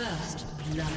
First blood.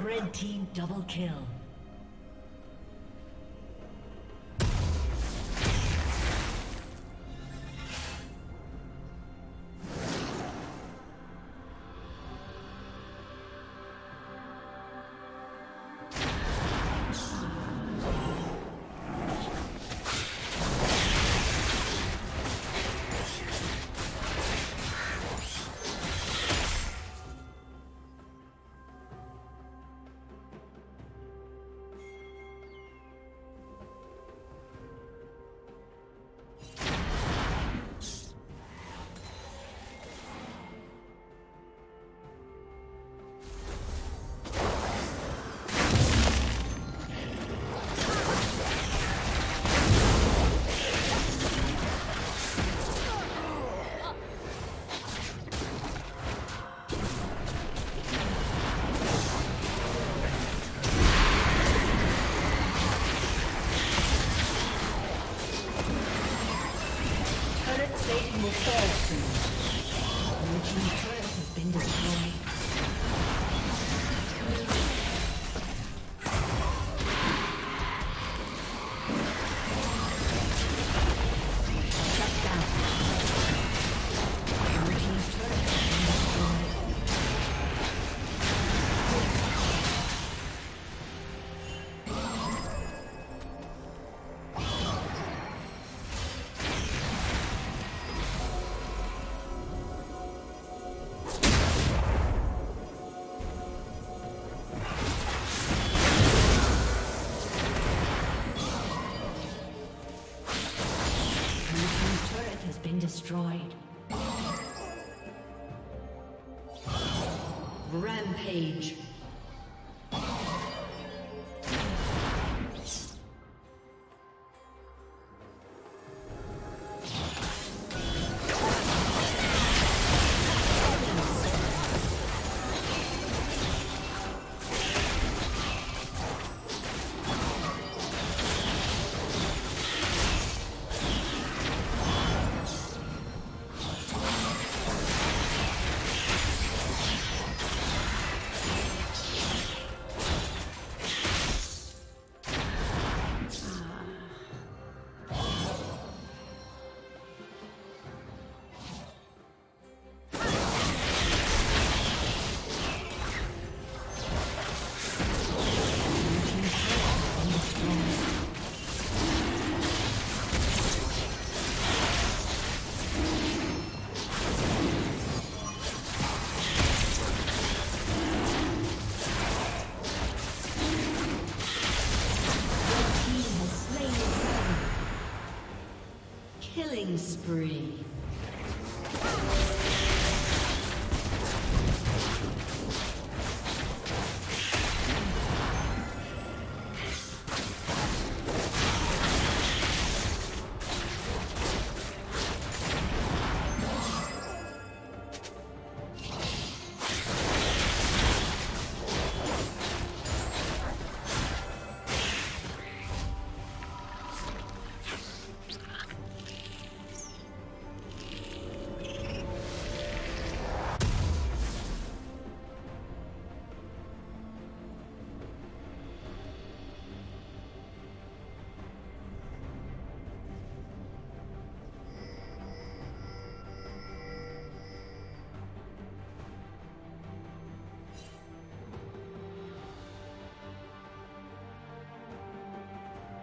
Red team double kill. Destroyed. Rampage. Killing spree.